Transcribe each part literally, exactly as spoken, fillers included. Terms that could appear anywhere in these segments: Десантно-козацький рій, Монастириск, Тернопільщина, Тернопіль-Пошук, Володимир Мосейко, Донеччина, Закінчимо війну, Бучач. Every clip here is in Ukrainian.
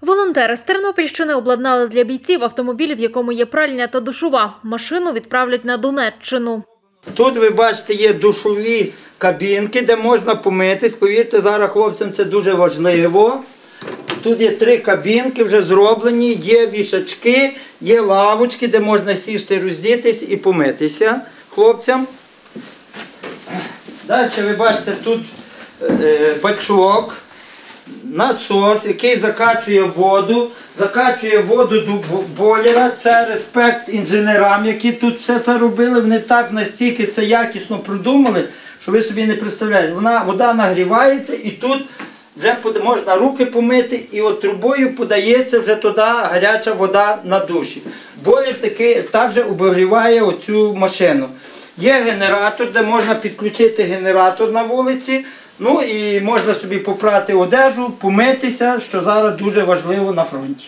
Волонтери з Тернопільщини обладнали для бійців автомобіль, в якому є пральня та душова. Машину відправлять на Донеччину. Тут, ви бачите, є душові кабінки, де можна помитись. Повірте, зараз хлопцям це дуже важливо. Тут є три кабінки вже зроблені, є вішачки, є лавочки, де можна сісти, роздітись і помитися хлопцям. Далі ви бачите, тут бачок, насос, який закачує воду, закачує воду до бойлера. Це респект інженерам, які тут все це робили. Вони так настільки це якісно продумали, що ви собі не представляєте. Вона, вода нагрівається і тут вже можна руки помити, і от трубою подається вже туди гаряча вода на душі. Бойлер таки також обігріває оцю машину. Є генератор, де можна підключити генератор на вулиці. Ну і можна собі попрати одежу, помитися, що зараз дуже важливо на фронті.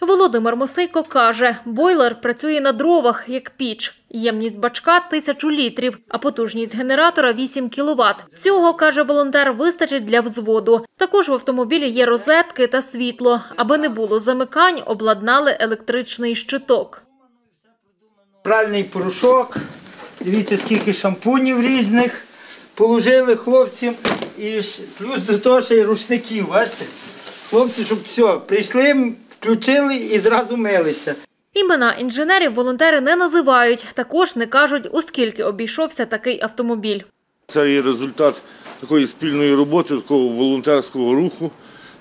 Володимир Мосейко каже, бойлер працює на дровах, як піч. Ємність бачка – тисячу літрів, а потужність генератора – вісім кіловат. Цього, каже волонтер, вистачить для взводу. Також в автомобілі є розетки та світло. Аби не було замикань, обладнали електричний щиток. Пральний порошок, дивіться, скільки шампунів різних. Положили хлопцям, і плюс до того ще й рушників, бачите? Хлопці, щоб все, прийшли, включили і зразу милися. Імена інженерів волонтери не називають, також не кажуть, у скільки обійшовся такий автомобіль. Це є результат такої спільної роботи, такого волонтерського руху.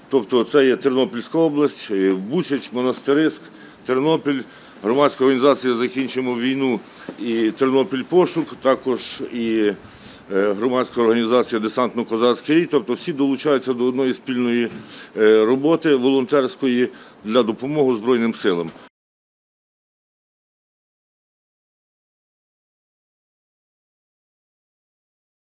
Тобто це є Тернопільська область, Бучач, Монастириск, Тернопіль, громадська організація «Закінчимо війну» і «Тернопіль-Пошук», також і громадська організація «Десантно-козацький рій», тобто всі долучаються до одної спільної роботи волонтерської для допомоги Збройним силам.